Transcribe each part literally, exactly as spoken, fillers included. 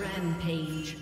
Rampage. Huh?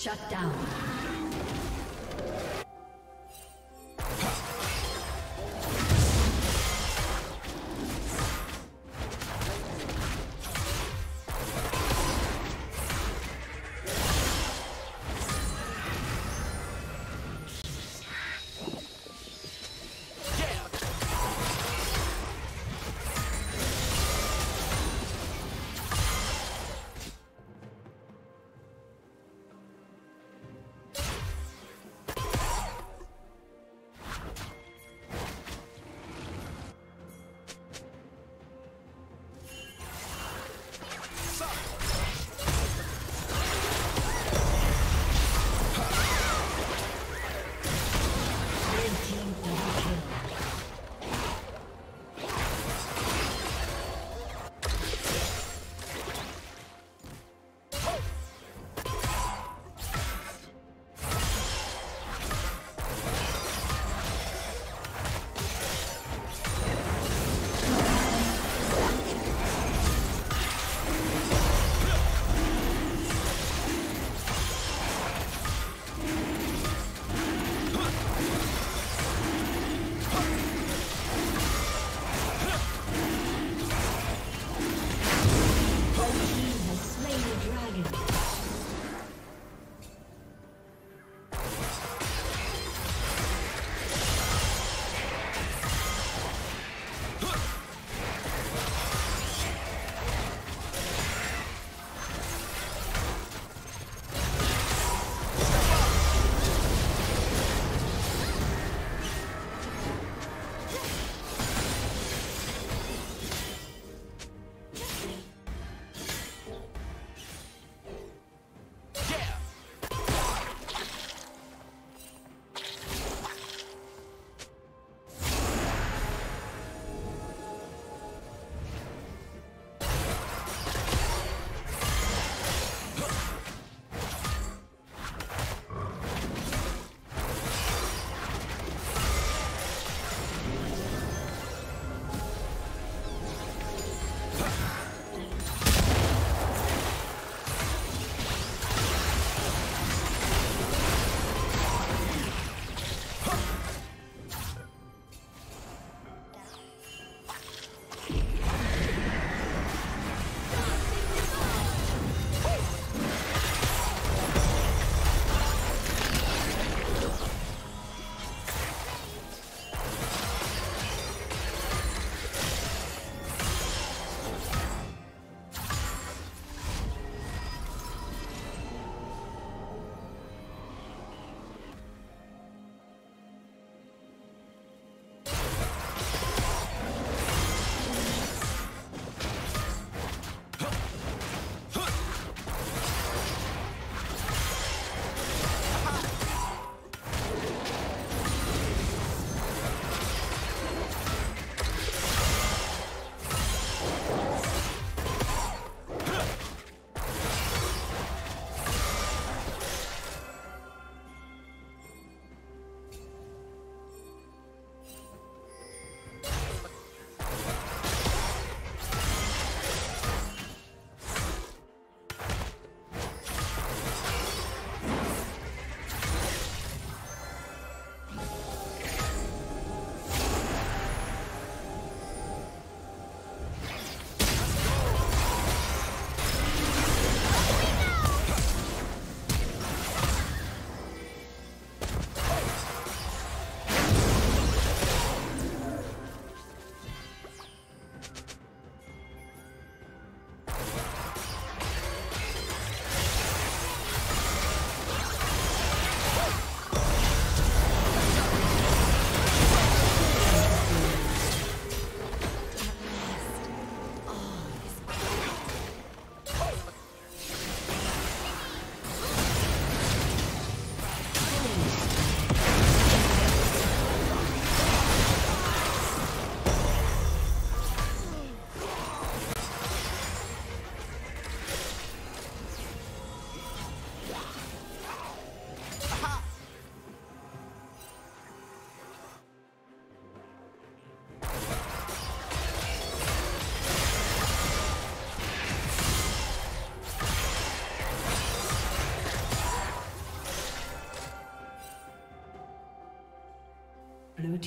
Shut down. Blue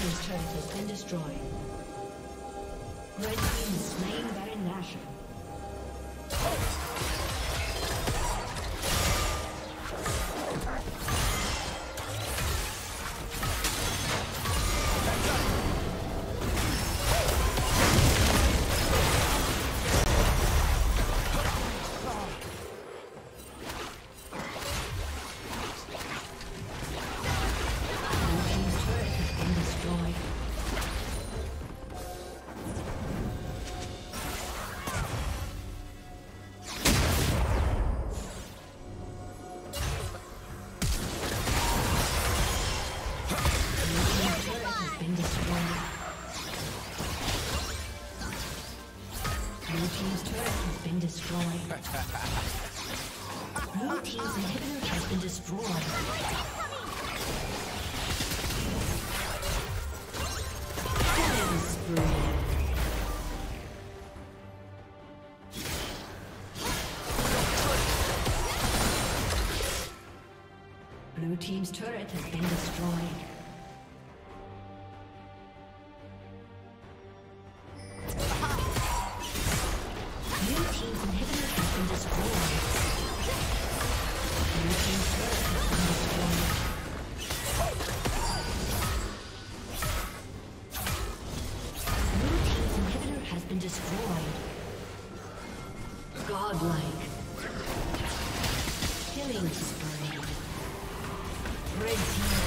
team's turret has been destroyed. Red team is slain Baron Nashor. Blue team's turret has been destroyed. Godlike. Killing spree. Red team.